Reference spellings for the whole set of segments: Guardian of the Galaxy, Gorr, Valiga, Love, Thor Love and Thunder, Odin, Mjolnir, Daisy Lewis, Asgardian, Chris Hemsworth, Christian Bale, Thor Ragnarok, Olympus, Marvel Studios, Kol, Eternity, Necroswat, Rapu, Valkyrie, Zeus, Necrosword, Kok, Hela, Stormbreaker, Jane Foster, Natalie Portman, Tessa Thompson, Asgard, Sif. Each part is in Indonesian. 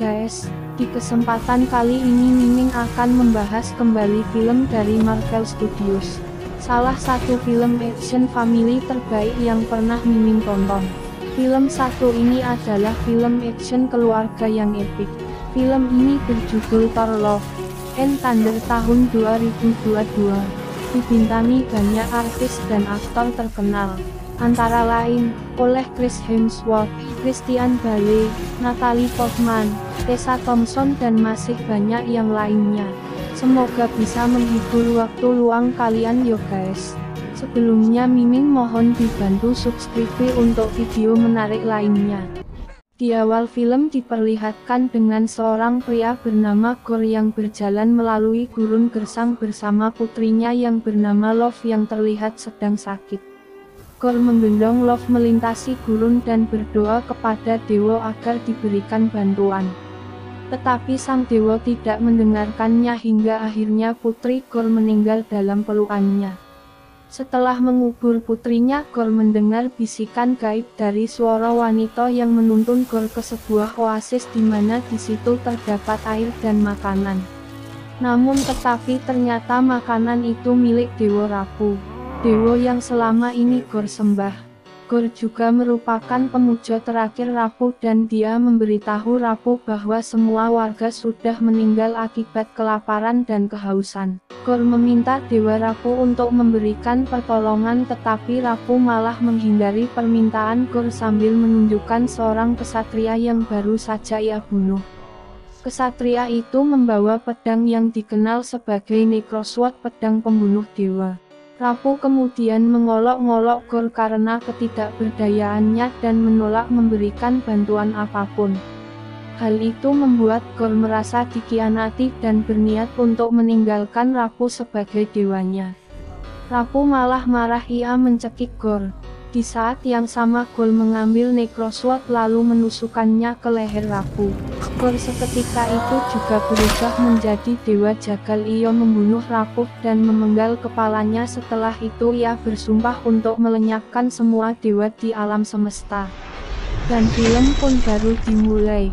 guys, di kesempatan kali ini Mimin akan membahas kembali film dari Marvel Studios. Salah satu film action family terbaik yang pernah Mimin tonton. Film satu ini adalah film action keluarga yang epic. Film ini berjudul Thor Love and Thunder tahun 2022. Dibintangi banyak artis dan aktor terkenal. Antara lain, oleh Chris Hemsworth, Christian Bale, Natalie Portman, Tessa Thompson dan masih banyak yang lainnya. Semoga bisa menghibur waktu luang kalian yo guys. Sebelumnya Mimin mohon dibantu subscribe untuk video menarik lainnya. Di awal film diperlihatkan dengan seorang pria bernama Gorr yang berjalan melalui gurun gersang bersama putrinya yang bernama Love yang terlihat sedang sakit. Gorr menggendong Love melintasi gurun dan berdoa kepada dewa agar diberikan bantuan. Tetapi sang dewa tidak mendengarkannya hingga akhirnya putri Gorr meninggal dalam pelukannya. Setelah mengubur putrinya, Gorr mendengar bisikan gaib dari suara wanita yang menuntun Gorr ke sebuah oasis di mana di situ terdapat air dan makanan. Namun tetapi ternyata makanan itu milik dewa Rapu. Dewa yang selama ini Gorr sembah. Gorr juga merupakan pemuja terakhir Rapu dan dia memberitahu Rapu bahwa semua warga sudah meninggal akibat kelaparan dan kehausan. Gorr meminta dewa Rapu untuk memberikan pertolongan tetapi Rapu malah menghindari permintaan Gorr sambil menunjukkan seorang kesatria yang baru saja ia bunuh. Kesatria itu membawa pedang yang dikenal sebagai Necroswat, pedang pembunuh dewa. Rapu kemudian mengolok-ngolok Gorr karena ketidakberdayaannya dan menolak memberikan bantuan apapun. Hal itu membuat Gorr merasa dikhianati dan berniat untuk meninggalkan Rapu sebagai dewanya. Rapu malah marah, ia mencekik Gorr. Di saat yang sama Gorr mengambil Necrosword lalu menusukkannya ke leher Rapu. Gorr seketika itu juga berubah menjadi dewa jagal, ia membunuh Rapu dan memenggal kepalanya. Setelah itu ia bersumpah untuk melenyapkan semua dewa di alam semesta. Dan film pun baru dimulai.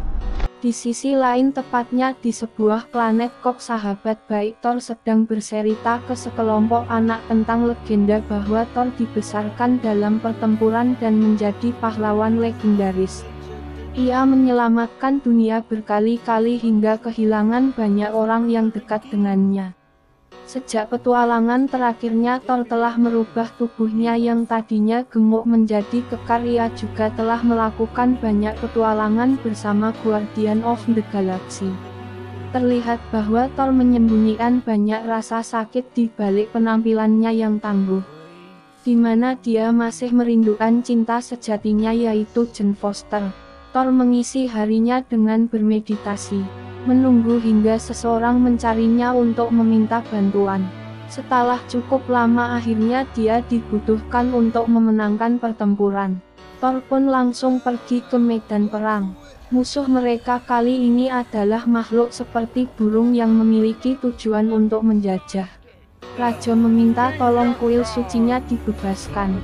Di sisi lain, tepatnya di sebuah planet Kok, sahabat baik Thor sedang bercerita ke sekelompok anak tentang legenda bahwa Thor dibesarkan dalam pertempuran dan menjadi pahlawan legendaris. Ia menyelamatkan dunia berkali-kali hingga kehilangan banyak orang yang dekat dengannya. Sejak petualangan terakhirnya, Thor telah merubah tubuhnya yang tadinya gemuk menjadi kekar. Ia juga telah melakukan banyak petualangan bersama Guardian of the Galaxy. Terlihat bahwa Thor menyembunyikan banyak rasa sakit di balik penampilannya yang tangguh, di mana dia masih merindukan cinta sejatinya yaitu Jane Foster. Thor mengisi harinya dengan bermeditasi, menunggu hingga seseorang mencarinya untuk meminta bantuan. Setelah cukup lama akhirnya dia dibutuhkan untuk memenangkan pertempuran. Thor pun langsung pergi ke medan perang. Musuh mereka kali ini adalah makhluk seperti burung yang memiliki tujuan untuk menjajah. Raja meminta tolong kuil sucinya dibebaskan.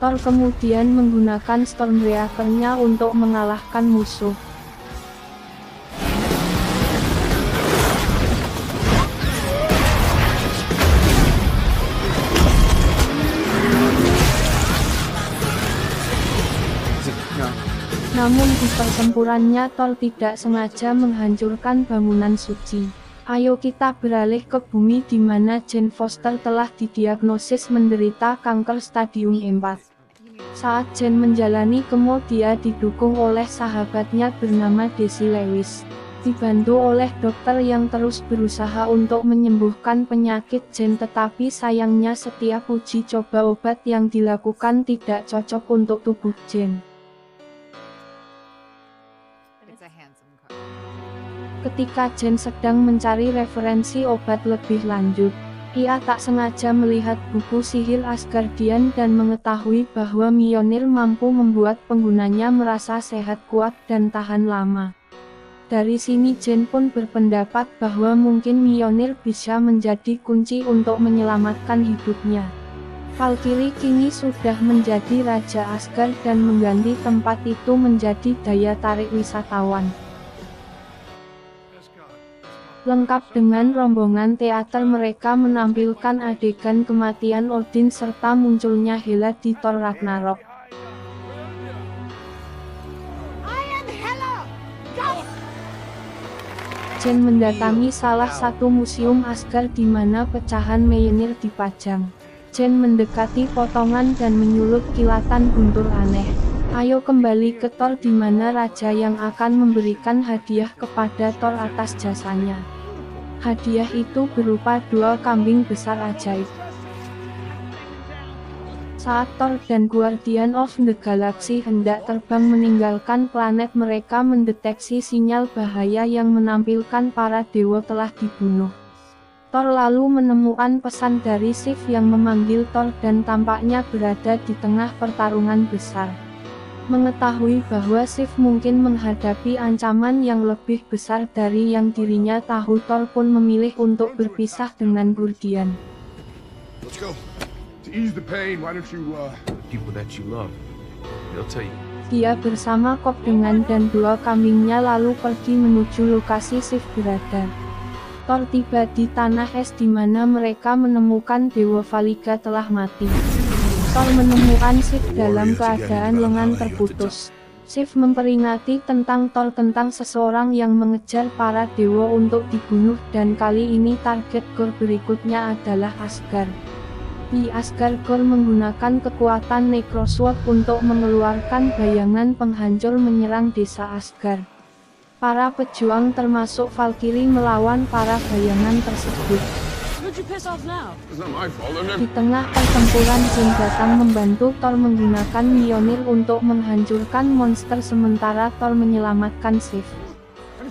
Thor kemudian menggunakan Stormbreaker-nya untuk mengalahkan musuh. Namun di pertempurannya Thor tidak sengaja menghancurkan bangunan suci. Ayo kita beralih ke bumi di mana Jane Foster telah didiagnosis menderita kanker stadium 4. Saat Jane menjalani kemo, dia didukung oleh sahabatnya bernama Daisy Lewis. Dibantu oleh dokter yang terus berusaha untuk menyembuhkan penyakit Jane, tetapi sayangnya setiap uji coba obat yang dilakukan tidak cocok untuk tubuh Jane. Ketika Jane sedang mencari referensi obat lebih lanjut, ia tak sengaja melihat buku sihir Asgardian dan mengetahui bahwa Mjolnir mampu membuat penggunanya merasa sehat, kuat, dan tahan lama. Dari sini Jane pun berpendapat bahwa mungkin Mjolnir bisa menjadi kunci untuk menyelamatkan hidupnya. Valkyrie kini sudah menjadi Raja Asgard dan mengganti tempat itu menjadi daya tarik wisatawan. Lengkap dengan rombongan teater mereka menampilkan adegan kematian Odin serta munculnya Hela di Thor Ragnarok. Jane mendatangi salah satu museum Asgard di mana pecahan Mjolnir dipajang. Jane mendekati potongan dan menyulut kilatan guntur aneh. Ayo kembali ke Thor di mana raja yang akan memberikan hadiah kepada Thor atas jasanya. Hadiah itu berupa dua kambing besar ajaib. Saat Thor dan Guardian of the Galaxy hendak terbang meninggalkan planet mereka mendeteksi sinyal bahaya yang menampilkan para dewa telah dibunuh. Thor lalu menemukan pesan dari Sif yang memanggil Thor dan tampaknya berada di tengah pertarungan besar. Mengetahui bahwa Sif mungkin menghadapi ancaman yang lebih besar dari yang dirinya tahu, Thor pun memilih untuk berpisah dengan Guardian. Let's go. Dia bersama Kol dengan dan dua kambingnya lalu pergi menuju lokasi Sif berada. Thor tiba di tanah es di mana mereka menemukan Dewa Valiga telah mati. Thor menemukan Sif dalam keadaan lengan terputus. Sif memperingati tentang Thor tentang seseorang yang mengejar para dewa untuk dibunuh dan kali ini target Gorr berikutnya adalah Asgard. Di Asgard, Gorr menggunakan kekuatan Necrosword untuk mengeluarkan bayangan penghancur menyerang desa Asgard. Para pejuang termasuk Valkyrie melawan para bayangan tersebut. Di tengah pertempuran, Jane datang membantu Thor menggunakan Mjolnir untuk menghancurkan monster sementara Thor menyelamatkan Sif.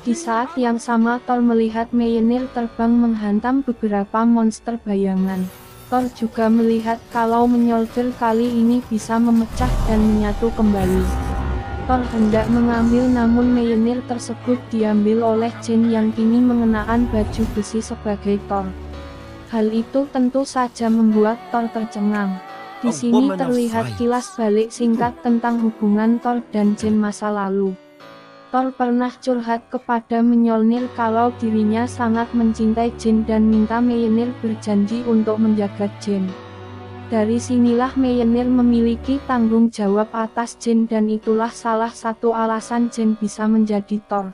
Di saat yang sama Thor melihat Mjolnir terbang menghantam beberapa monster bayangan. Thor juga melihat kalau Mjolnir kali ini bisa memecah dan menyatu kembali. Thor hendak mengambil namun Mjolnir tersebut diambil oleh Jane yang kini mengenakan baju besi sebagai Thor. Hal itu tentu saja membuat Thor tercengang. Di sini terlihat kilas balik singkat tentang hubungan Thor dan Jane masa lalu. Thor pernah curhat kepada Mjolnir kalau dirinya sangat mencintai Jane dan minta Mjolnir berjanji untuk menjaga Jane. Dari sinilah Mjolnir memiliki tanggung jawab atas Jane dan itulah salah satu alasan Jane bisa menjadi Thor.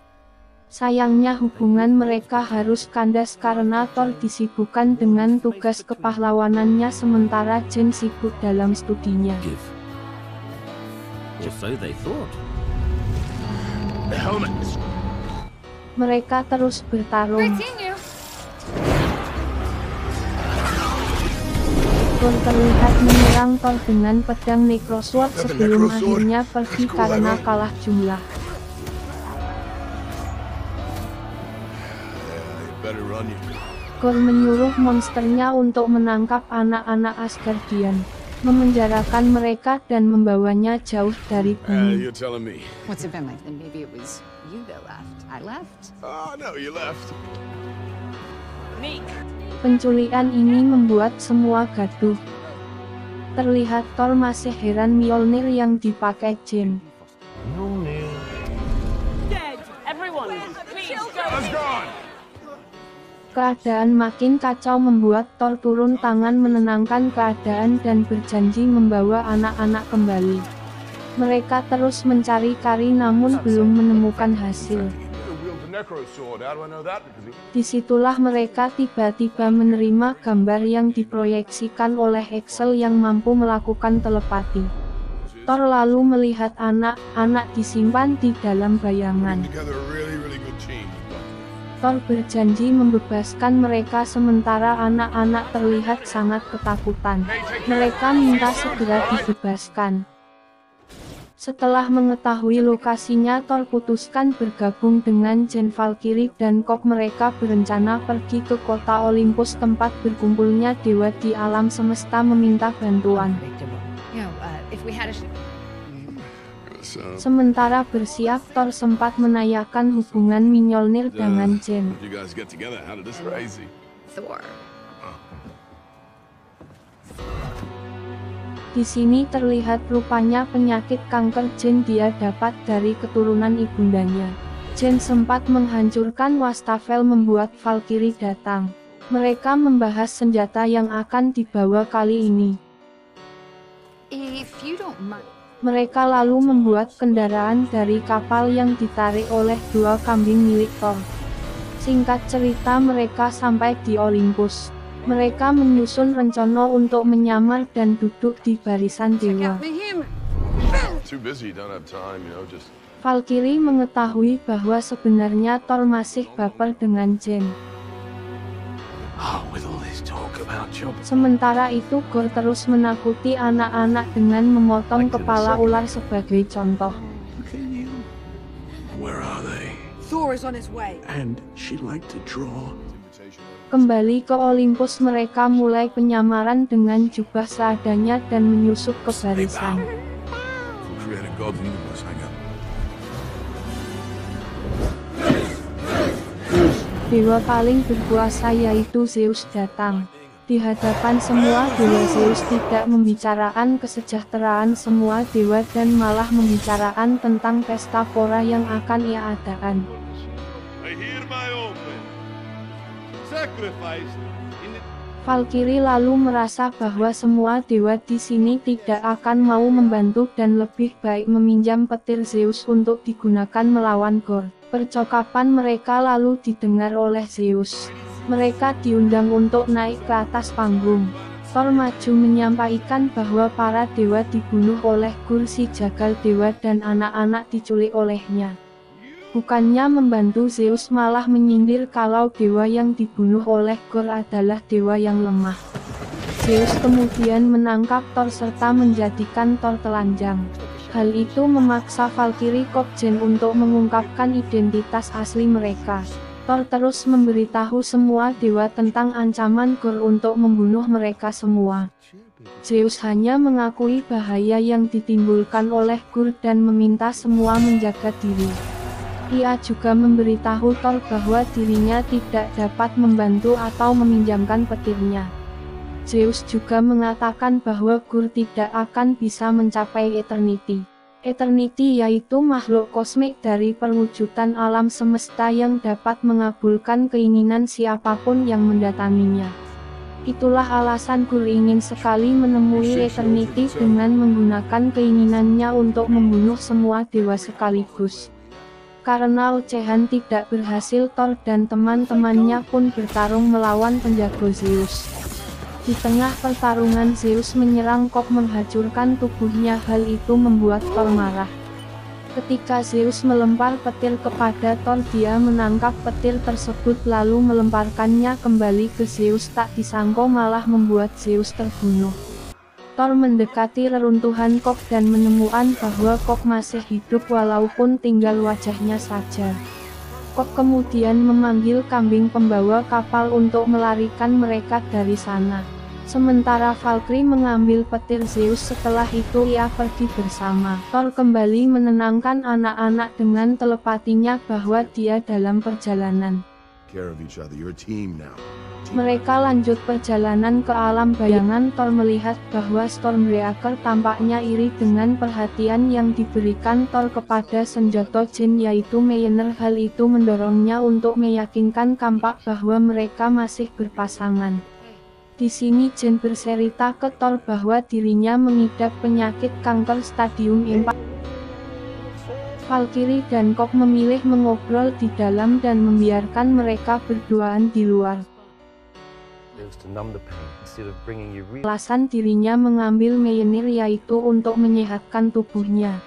Sayangnya hubungan mereka harus kandas karena Thor disibukkan dengan tugas kepahlawanannya sementara Jane sibuk dalam studinya. Mereka terus bertarung. Gorr terlihat menyerang Thor dengan pedang Necrosword sebelum akhirnya pergi karena kalah jumlah. Gorr menyuruh monsternya untuk menangkap anak-anak Asgardian, memenjarakan mereka dan membawanya jauh dari bumi. Penculikan ini membuat semua gaduh. Terlihat Thor masih heran Mjolnir yang dipakai Jane. Keadaan makin kacau membuat Thor turun tangan menenangkan keadaan dan berjanji membawa anak-anak kembali. Mereka terus mencari-cari namun belum menemukan hasil. Disitulah mereka tiba-tiba menerima gambar yang diproyeksikan oleh Excel yang mampu melakukan telepati. Thor lalu melihat anak-anak disimpan di dalam bayangan. Thor berjanji membebaskan mereka sementara anak-anak terlihat sangat ketakutan. Mereka minta segera dibebaskan. Setelah mengetahui lokasinya, Thor putuskan bergabung dengan Jane, Valkyrie dan Kol. Mereka berencana pergi ke kota Olympus tempat berkumpulnya dewa di alam semesta meminta bantuan. Sementara bersiap, Thor sempat menanyakan hubungan Mjolnir dengan Jane. Di sini terlihat rupanya penyakit kanker Jane dia dapat dari keturunan ibundanya. Jane sempat menghancurkan wastafel membuat Valkyrie datang. Mereka membahas senjata yang akan dibawa kali ini. Mereka lalu membuat kendaraan dari kapal yang ditarik oleh dua kambing milik Thor. Singkat cerita mereka sampai di Olympus. Mereka menyusun rencana untuk menyamar dan duduk di barisan dewa. Valkyrie mengetahui bahwa sebenarnya Thor masih baper dengan Jane. Sementara itu Gorr terus menakuti anak-anak dengan memotong kepala ular sebagai contoh. Kembali ke Olympus mereka mulai penyamaran dengan jubah seadanya dan menyusup ke barisan. Dewa paling berkuasa yaitu Zeus datang. Di hadapan semua dewa Zeus tidak membicarakan kesejahteraan semua dewa dan malah membicarakan tentang pesta pora yang akan ia adakan. Valkyrie lalu merasa bahwa semua dewa di sini tidak akan mau membantu dan lebih baik meminjam petir Zeus untuk digunakan melawan Gorr. Percakapan mereka lalu didengar oleh Zeus. Mereka diundang untuk naik ke atas panggung. Thor maju menyampaikan bahwa para dewa dibunuh oleh Gorr si jagal dewa dan anak-anak diculik olehnya. Bukannya membantu Zeus malah menyindir kalau dewa yang dibunuh oleh Gorr adalah dewa yang lemah. Zeus kemudian menangkap Thor serta menjadikan Thor telanjang. Hal itu memaksa Valkyrie Corp Jane untuk mengungkapkan identitas asli mereka. Thor terus memberitahu semua dewa tentang ancaman Gorr untuk membunuh mereka semua. Zeus hanya mengakui bahaya yang ditimbulkan oleh Gorr dan meminta semua menjaga diri. Ia juga memberitahu Thor bahwa dirinya tidak dapat membantu atau meminjamkan petirnya. Zeus juga mengatakan bahwa Gorr tidak akan bisa mencapai Eternity. Eternity yaitu makhluk kosmik dari perwujudan alam semesta yang dapat mengabulkan keinginan siapapun yang mendatanginya. Itulah alasan Gorr ingin sekali menemui Eternity dengan menggunakan keinginannya untuk membunuh semua dewa sekaligus. Karena ocehan tidak berhasil Thor dan teman-temannya pun bertarung melawan penjago Zeus. Di tengah pertarungan Zeus menyerang Kol menghancurkan tubuhnya, hal itu membuat Thor marah. Ketika Zeus melempar petir kepada Thor dia menangkap petir tersebut lalu melemparkannya kembali ke Zeus tak disangka malah membuat Zeus terbunuh. Thor mendekati reruntuhan Kol dan menemukan bahwa Kol masih hidup walaupun tinggal wajahnya saja. Kol kemudian memanggil kambing pembawa kapal untuk melarikan mereka dari sana. Sementara Valkyrie mengambil petir Zeus setelah itu ia pergi bersama. Thor kembali menenangkan anak-anak dengan telepatinya bahwa dia dalam perjalanan. Mereka lanjut perjalanan ke alam bayangan. Thor melihat bahwa Stormbreaker tampaknya iri dengan perhatian yang diberikan Thor kepada senjata Jane yaitu Mjolnir. Hal itu mendorongnya untuk meyakinkan kampak bahwa mereka masih berpasangan. Di sini Jane bercerita ke Thor bahwa dirinya mengidap penyakit kanker stadium 4. Valkyrie dan Kol memilih mengobrol di dalam dan membiarkan mereka berduaan di luar. Alasan dirinya mengambil Mjolnir yaitu untuk menyehatkan tubuhnya.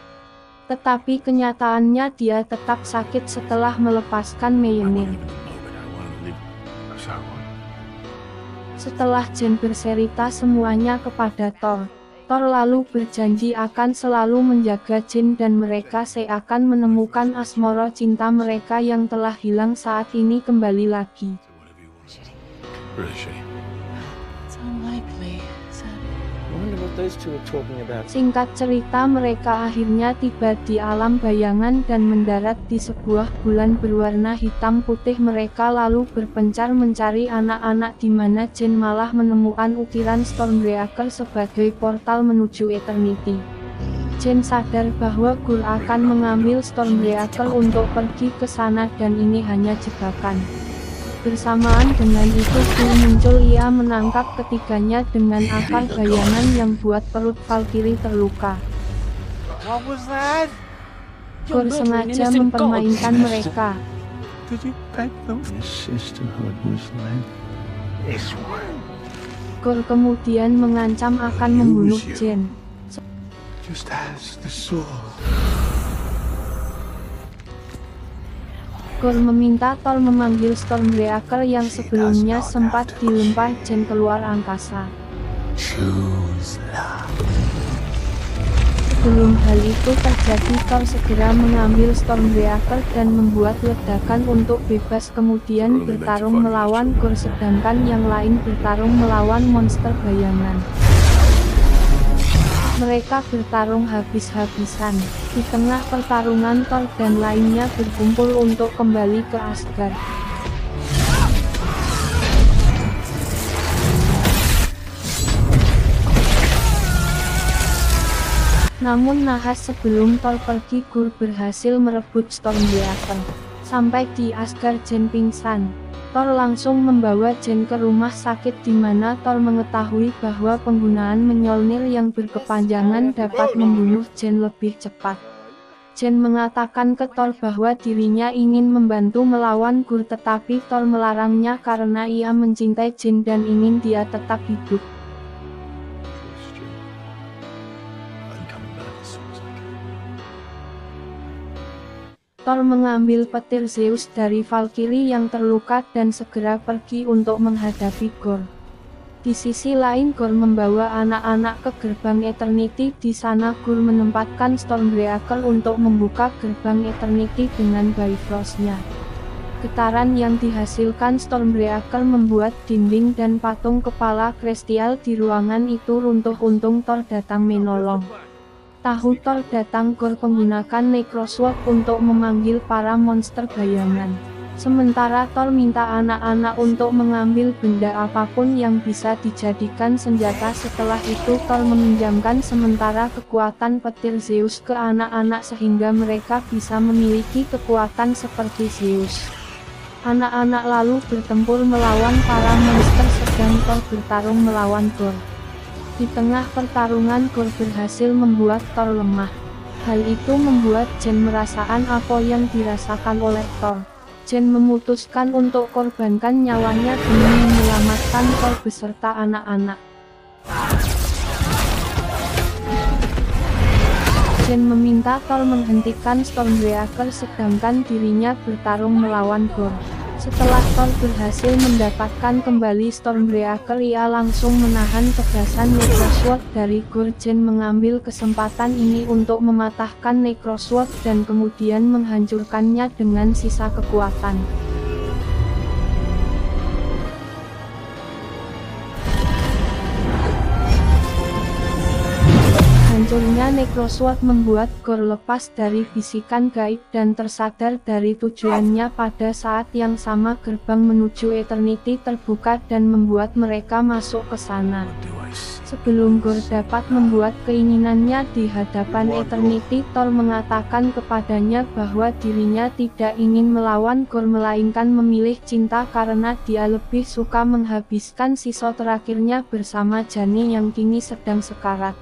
Tetapi kenyataannya dia tetap sakit setelah melepaskan Mjolnir. Setelah Jane bercerita semuanya kepada Thor, Thor lalu berjanji akan selalu menjaga Jane dan mereka seakan menemukan asmara cinta mereka yang telah hilang saat ini kembali lagi. those two are talking about. Singkat cerita, mereka akhirnya tiba di alam bayangan dan mendarat di sebuah bulan berwarna hitam putih. Mereka lalu berpencar mencari anak-anak, di mana Jane malah menemukan ukiran Stormbreaker sebagai portal menuju Eternity. Jane sadar bahwa Gorr akan mengambil Stormbreaker untuk pergi ke sana dan ini hanya jebakan. Bersamaan dengan itu Gorr muncul. Ia menangkap ketiganya dengan akar bayangan yang buat perut Valkyrie terluka. Gorr sengaja mempermainkan mereka. Gorr kemudian mengancam akan membunuh Jane. Just as the sword. Gorr meminta Thor memanggil Stormbreaker yang sebelumnya sempat dilempar Jane keluar angkasa. Sebelum hal itu terjadi, Thor segera mengambil Stormbreaker dan membuat ledakan untuk bebas, kemudian bertarung melawan Gorr, sedangkan yang lain bertarung melawan monster bayangan. Mereka bertarung habis-habisan. Di tengah pertarungan, Thor dan lainnya berkumpul untuk kembali ke Asgard. Namun nahas sebelum Thor pergi, Gorr berhasil merebut Stormbreaker. Sampai di Asgard, Jane pingsan. Thor langsung membawa Jane ke rumah sakit, di mana Thor mengetahui bahwa penggunaan Mjolnir yang berkepanjangan dapat membunuh Jane lebih cepat. Jane mengatakan ke Thor bahwa dirinya ingin membantu melawan Gorr, tetapi Thor melarangnya karena ia mencintai Jane dan ingin dia tetap hidup. Thor mengambil petir Zeus dari Valkyrie yang terluka dan segera pergi untuk menghadapi Gorr. Di sisi lain, Gorr membawa anak-anak ke gerbang Eternity. Di sana Gorr menempatkan Stormbreaker untuk membuka gerbang Eternity dengan Bifrost-nya. Getaran yang dihasilkan Stormbreaker membuat dinding dan patung kepala Kristial di ruangan itu runtuh. Untung Thor datang menolong. Tahu Thor datang, Gorr menggunakan Necrosword untuk memanggil para monster bayangan. Sementara Thor minta anak-anak untuk mengambil benda apapun yang bisa dijadikan senjata. Setelah itu Thor meminjamkan sementara kekuatan petir Zeus ke anak-anak sehingga mereka bisa memiliki kekuatan seperti Zeus. Anak-anak lalu bertempur melawan para monster, sedang Thor bertarung melawan Gorr. Di tengah pertarungan, Gorr berhasil membuat Thor lemah. Hal itu membuat Jane merasakan apa yang dirasakan oleh Thor. Jane memutuskan untuk korbankan nyawanya demi menyelamatkan Thor beserta anak-anak. Jane meminta Thor menghentikan Stormbreaker sedangkan dirinya bertarung melawan Gorr. Setelah Thor berhasil mendapatkan kembali Stormbreaker, ia langsung menahan kegasan Necrosword dari Gorr. Jane mengambil kesempatan ini untuk mematahkan Necrosword dan kemudian menghancurkannya dengan sisa kekuatan. Hancurnya Necrosword membuat Gorr lepas dari bisikan gaib dan tersadar dari tujuannya. Pada saat yang sama, gerbang menuju Eternity terbuka dan membuat mereka masuk ke sana. Sebelum Gorr dapat membuat keinginannya di hadapan Eternity, Thor mengatakan kepadanya bahwa dirinya tidak ingin melawan Gorr melainkan memilih cinta, karena dia lebih suka menghabiskan sisa terakhirnya bersama Jane yang kini sedang sekarat.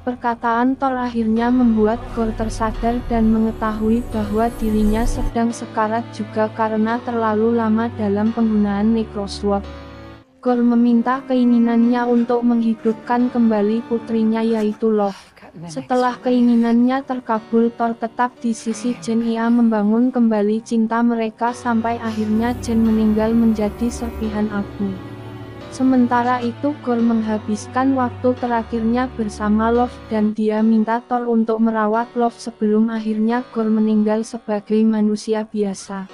Perkataan Thor akhirnya membuat Gorr tersadar dan mengetahui bahwa dirinya sedang sekarat juga karena terlalu lama dalam penggunaan Necrosword. Gorr meminta keinginannya untuk menghidupkan kembali putrinya yaitu Love. Setelah keinginannya terkabul, Thor tetap di sisi Jane. Ia membangun kembali cinta mereka sampai akhirnya Jane meninggal menjadi serpihan abu. Sementara itu Gorr menghabiskan waktu terakhirnya bersama Love dan dia minta Thor untuk merawat Love sebelum akhirnya Gorr meninggal sebagai manusia biasa.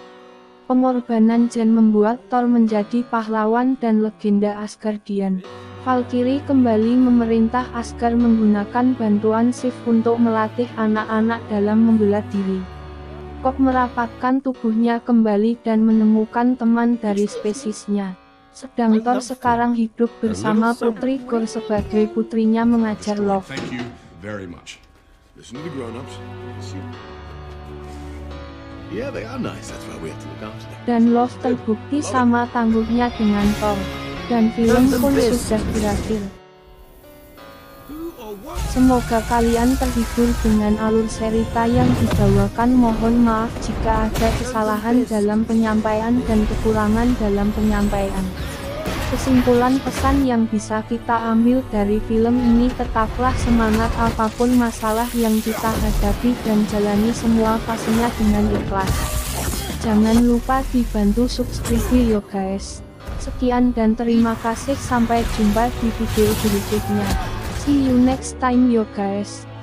Pengorbanan Jane membuat Thor menjadi pahlawan dan legenda Asgardian. Valkyrie kembali memerintah Asgard menggunakan bantuan Sif untuk melatih anak-anak dalam membela diri. Kok merapatkan tubuhnya kembali dan menemukan teman dari spesiesnya. Sedang Thor sekarang hidup bersama Putri Gorr sebagai putrinya mengajar Love. Dan Love terbukti sama tangguhnya dengan Thor. Dan film pun sudah berakhir. Semoga kalian terhibur dengan alur cerita yang dibawakan. Mohon maaf jika ada kesalahan dalam penyampaian dan kekurangan dalam penyampaian. Kesimpulan pesan yang bisa kita ambil dari film ini, tetaplah semangat apapun masalah yang kita hadapi dan jalani semua fasenya dengan ikhlas. Jangan lupa dibantu subscribe yo guys. Sekian dan terima kasih, sampai jumpa di video berikutnya. See you next time yo guys.